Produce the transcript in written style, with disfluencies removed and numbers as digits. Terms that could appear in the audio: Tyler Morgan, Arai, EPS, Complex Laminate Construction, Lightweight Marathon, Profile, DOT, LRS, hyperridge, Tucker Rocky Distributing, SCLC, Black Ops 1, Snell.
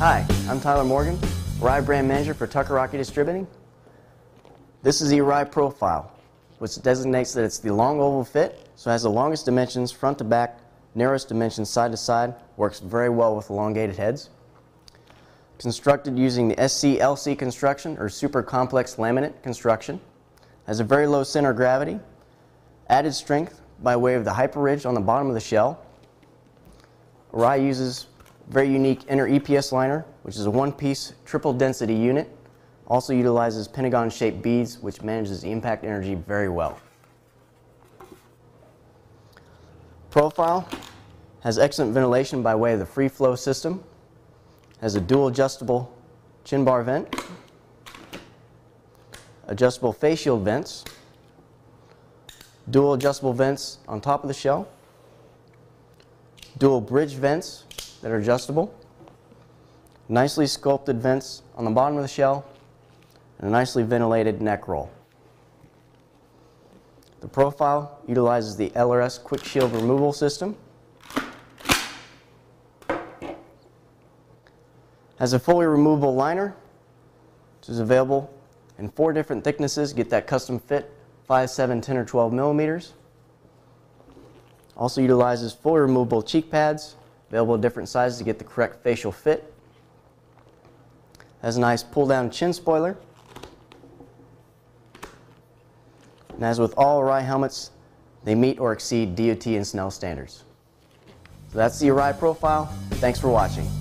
Hi, I'm Tyler Morgan, Arai Brand Manager for Tucker Rocky Distributing. This is the Arai Profile, which designates that it's the long oval fit, so it has the longest dimensions front to back, narrowest dimensions side to side, works very well with elongated heads. Constructed using the SCLC construction, or super complex laminate construction. Has a very low center of gravity, added strength by way of the hyperridge on the bottom of the shell. Arai uses very unique inner EPS liner, which is a one-piece triple density unit. Also utilizes pentagon-shaped beads, which manages the impact energy very well. Profile has excellent ventilation by way of the free flow system. Has a dual adjustable chin bar vent, adjustable face shield vents, dual adjustable vents on top of the shell, dual bridge vents that are adjustable, nicely sculpted vents on the bottom of the shell, and a nicely ventilated neck roll. The Profile utilizes the LRS quick shield removal system. Has a fully removable liner, which is available in 4 different thicknesses. Get that custom fit, 5, 7, 10, or 12 millimeters. Also utilizes fully removable cheek pads, available in different sizes to get the correct facial fit. Has a nice pull-down chin spoiler. And as with all Arai helmets, they meet or exceed DOT and Snell standards. So that's the Arai Profile. Thanks for watching.